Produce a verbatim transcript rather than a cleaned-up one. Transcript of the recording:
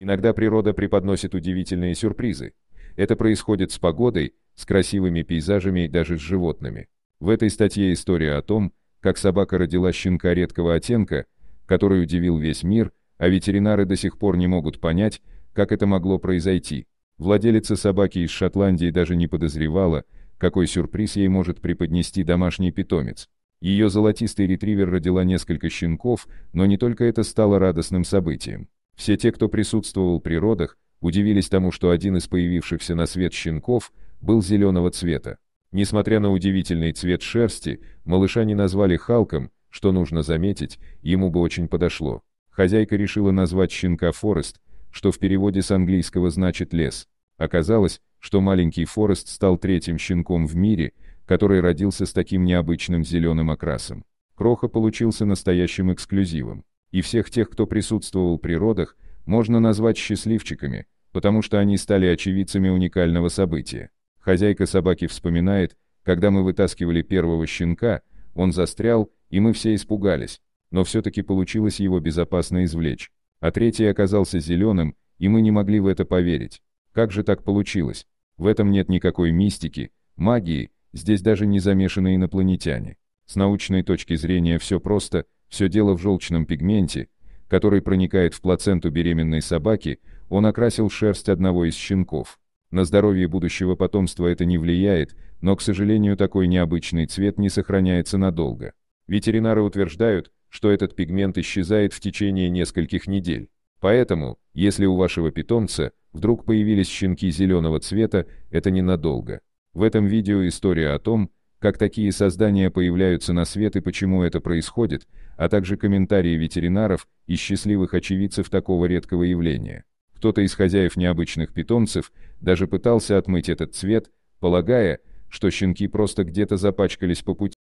Иногда природа преподносит удивительные сюрпризы. Это происходит с погодой, с красивыми пейзажами и даже с животными. В этой статье история о том, как собака родила щенка редкого оттенка, который удивил весь мир, а ветеринары до сих пор не могут понять, как это могло произойти. Владелица собаки из Шотландии даже не подозревала, какой сюрприз ей может преподнести домашний питомец. Ее золотистый ретривер родила несколько щенков, но не только это стало радостным событием. Все те, кто присутствовал при родах, удивились тому, что один из появившихся на свет щенков был зеленого цвета. Несмотря на удивительный цвет шерсти, малыша не назвали Халком, что нужно заметить, ему бы очень подошло. Хозяйка решила назвать щенка Форест, что в переводе с английского значит лес. Оказалось, что маленький Форест стал третьим щенком в мире, который родился с таким необычным зеленым окрасом. Кроха получился настоящим эксклюзивом. И всех тех, кто присутствовал при родах, можно назвать счастливчиками, потому что они стали очевидцами уникального события. Хозяйка собаки вспоминает: когда мы вытаскивали первого щенка, он застрял, и мы все испугались, но все-таки получилось его безопасно извлечь. А третий оказался зеленым, и мы не могли в это поверить. Как же так получилось? В этом нет никакой мистики, магии, здесь даже не замешаны инопланетяне. С научной точки зрения все просто, все дело в желчном пигменте, который проникает в плаценту беременной собаки, он окрасил шерсть одного из щенков. На здоровье будущего потомства это не влияет, но, к сожалению, такой необычный цвет не сохраняется надолго. Ветеринары утверждают, что этот пигмент исчезает в течение нескольких недель. Поэтому, если у вашего питомца вдруг появились щенки зеленого цвета, это ненадолго. В этом видео история о том, как такие создания появляются на свет и почему это происходит, а также комментарии ветеринаров и счастливых очевидцев такого редкого явления. Кто-то из хозяев необычных питомцев даже пытался отмыть этот цвет, полагая, что щенки просто где-то запачкались по пути.